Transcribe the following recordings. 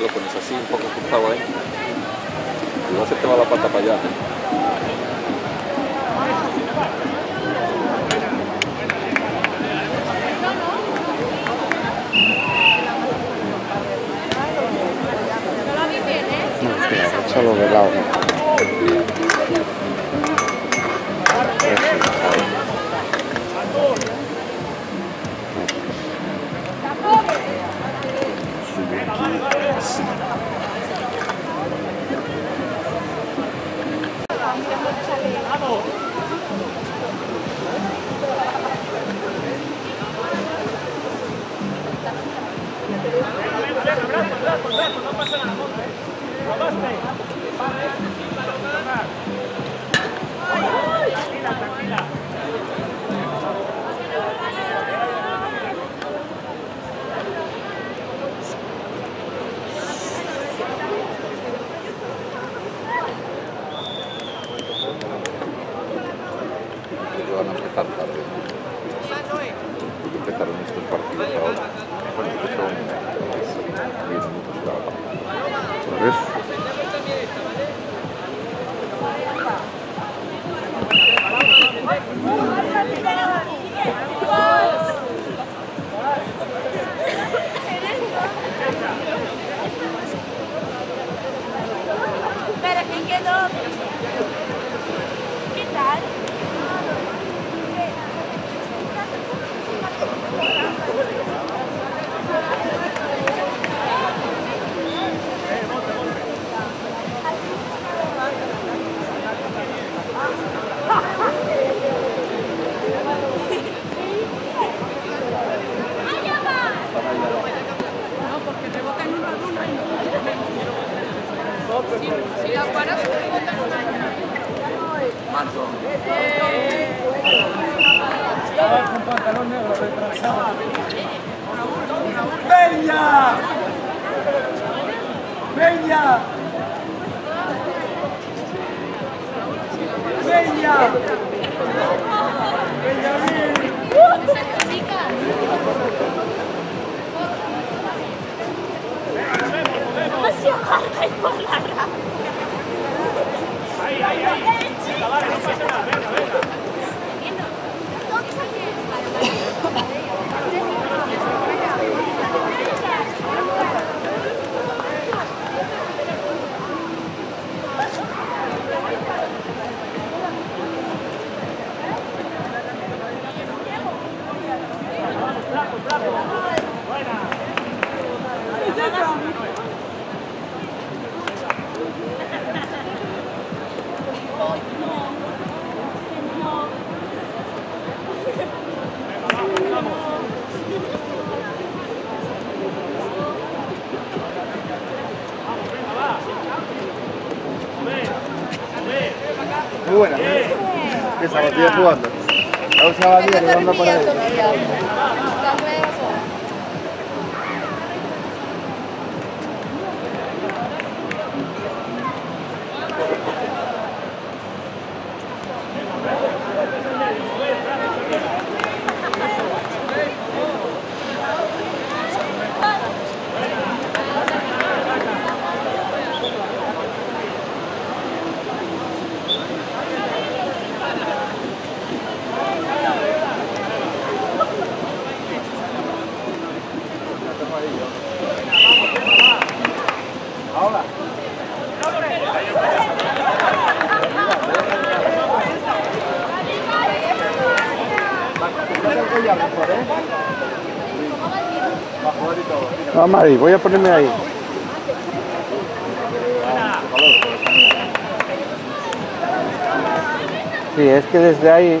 micrófonos así, un poco cruzado ahí. Y luego se te va la pata para allá. Solo de lado. No pasa nada. Tranquila, tranquila. Ellos van a empezar tarde. Empezaron estos partidos ahora. Bueno, que son 10 minutos cada partido. Por eso. Si la paras, te botan un año. Marco. Estaba con pantalón negro, retrasado. ¡Peña! ¡Peña! ¡Peña! ¡Peña! ¡Ay, por la rama! ¡Ay, ay, ay! ¡Vale, no pasa nada! ¡Venga, venga! Muy buena. Que Sabatilla jugando. La Sabatilla jugando para él. No, Mari, voy a ponerme ahí. Sí, es que desde ahí...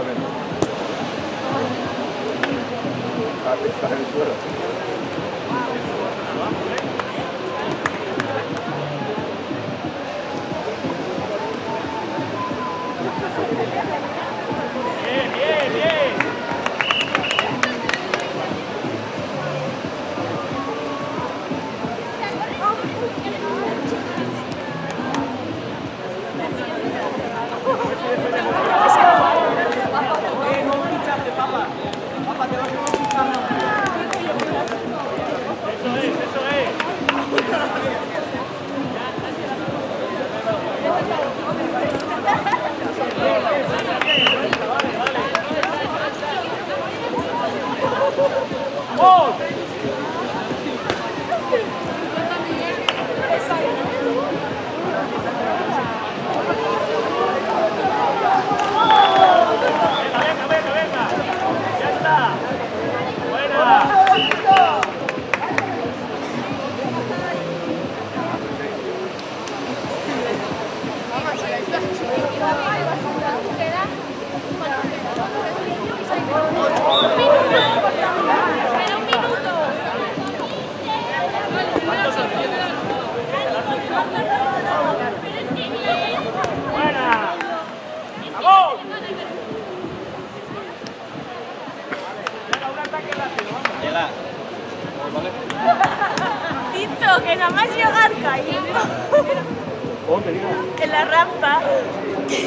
saben. Está en el suelo. Bien, bien, bien. Que nada más llegar caí en la rampa.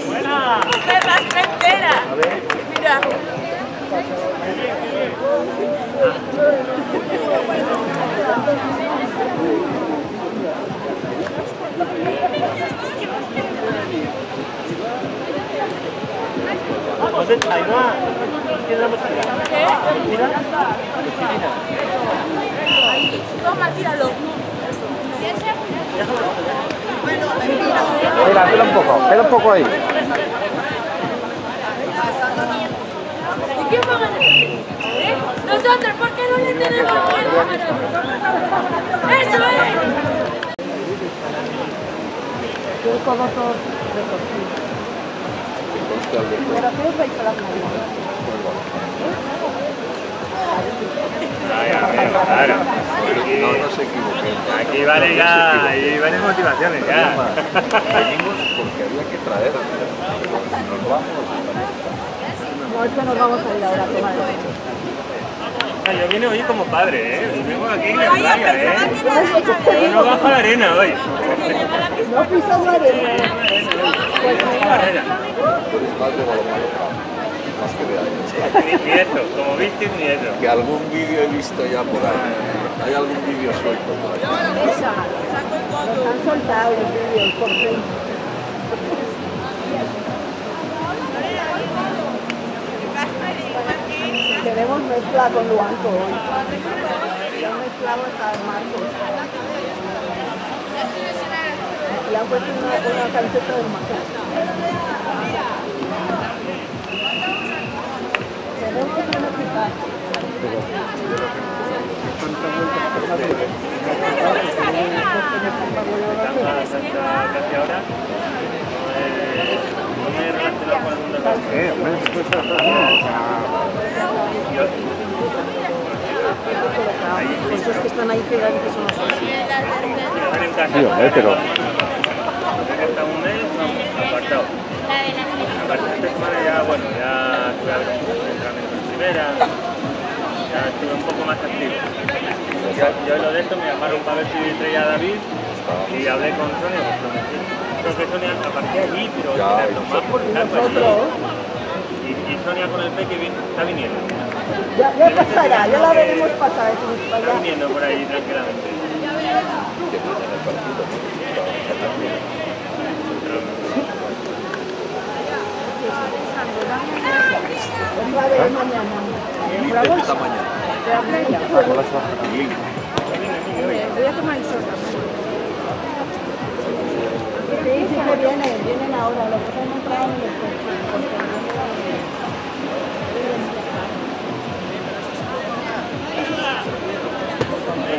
Buena. En las fronteras. Mira. Vamos, entra, Iván. ¿Qué? Mira. Toma, tíralo. Mira, pela un poco ahí. ¿Y qué van a hacer? ¿Eh? Nosotros, ¿por qué no le tenemos miedo? ¡Eso es! Yo conozco no se equivoquen. Aquí vale ya, ahí valen motivaciones ya. Venimos porque había que traer. Nos vamos. No, es que nos vamos a ir ahora, comadre. Yo vine hoy como padre, ¿eh? Vengo aquí en la playa, ¿eh? Yo no bajo la arena hoy. No pisas la arena. Nieto, como viste, nieto. Que algún vídeo he visto ya por ahí. Hay algún vídeo suelto por ahí. Han soltado los vídeos por fin. Tenemos mezcla con Luanco hoy. Ya mezclamos hasta el marco. Le han puesto una camiseta de Maca. Pero, ¿cuántas vueltas? Esos que están ahí pegados que son los pero ya estuve un poco más activo. Yo lo de esto me llamaron para ver si traía a David y hablé con Sonia. Creo que Sonia apareció allí, pero más por estar y Sonia con el peque está viniendo. Ya pasará, ya la veremos pasar. Está viniendo por ahí tranquilamente. Esta mañana. Voy a tomar el sol. Sí, sí que vienen ahora. Los que no traen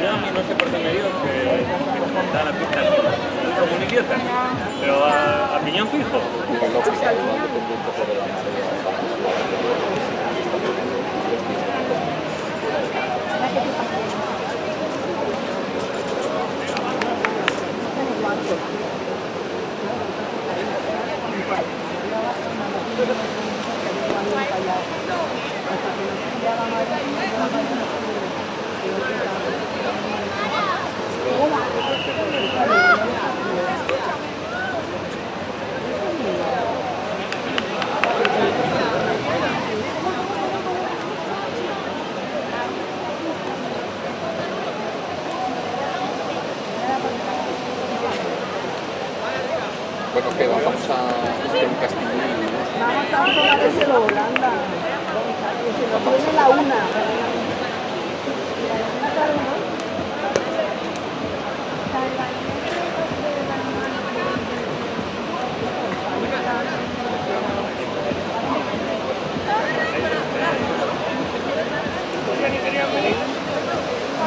no sé por qué me digo que da la pista como un idiota, pero a piñón fijo. Bueno, que vamos a hacer un castillo. Vamos a tomar ese de Holanda. Se lo pone la una.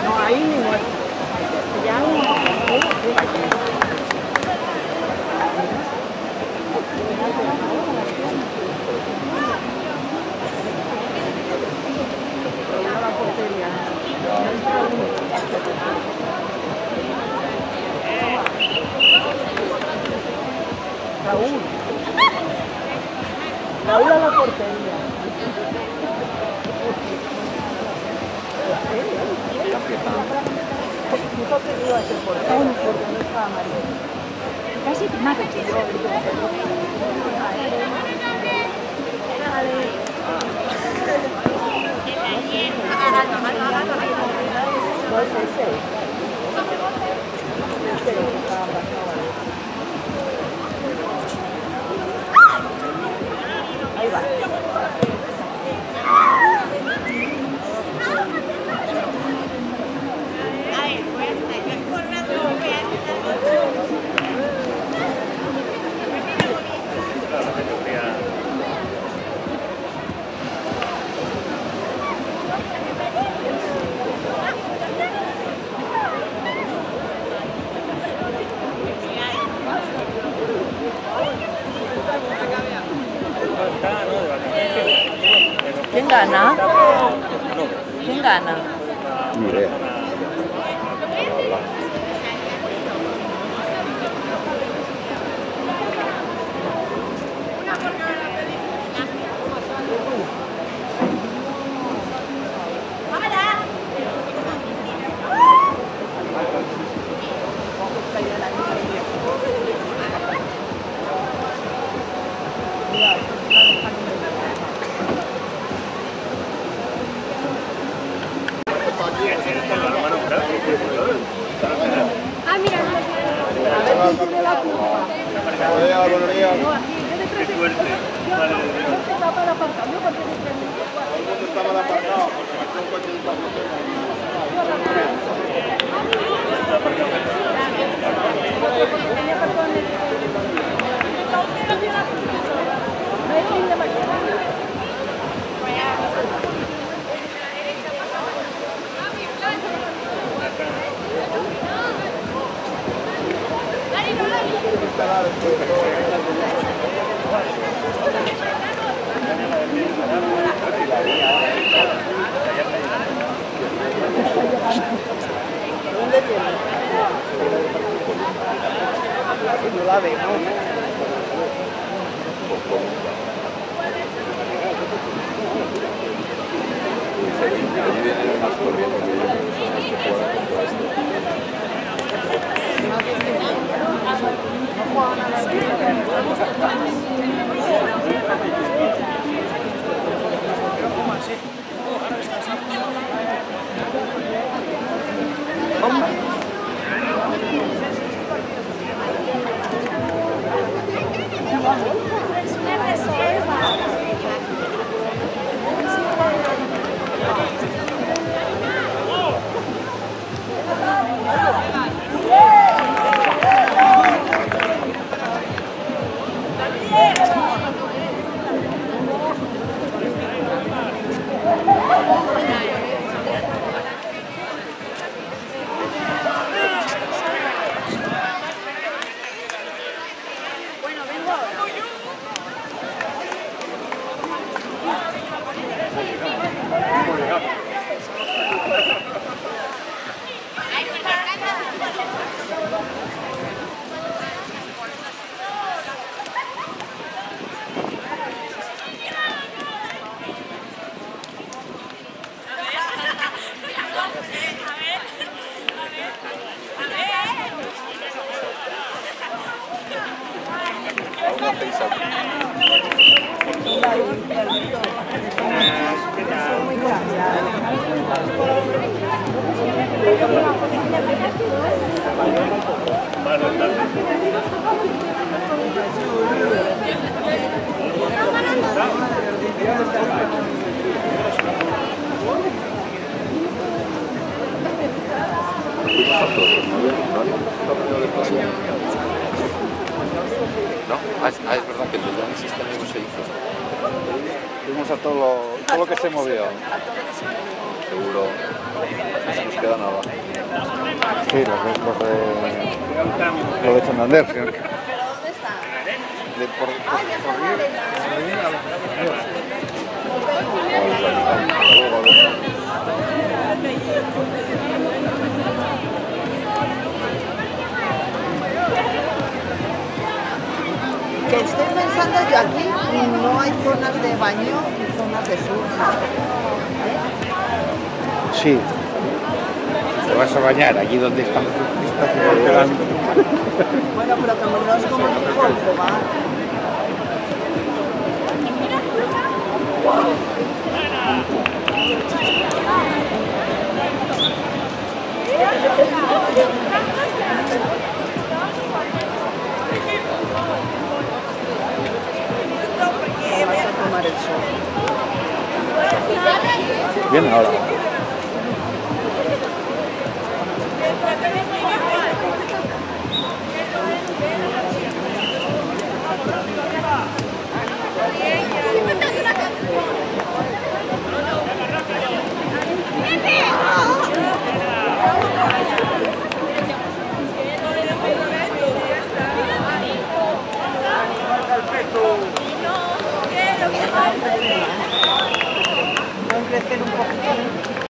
No, ahí ni muerto. Ya no. Raúl a la portería. Casi te matas. Ahí va. ¿Quién gana? ¿Quién gana? Ni idea. Ah, mira, a ver quién tiene la culpa. Buenos días. Qué suerte. Yo está mal aparcado. ¿Dónde está mal aparcado? Porque me hace un coche de fuimos a todo lo que se movió. Seguro, no se nos queda nada. Sí, los de Santander. ¿Dónde está? Que estoy pensando yo, aquí no hay zonas de baño y zonas de surf. Sí. Te vas a bañar allí donde están los turistas y los quedan. Bueno, pero como no es como un poco, va. Bien, ahora. Crecer un poquito.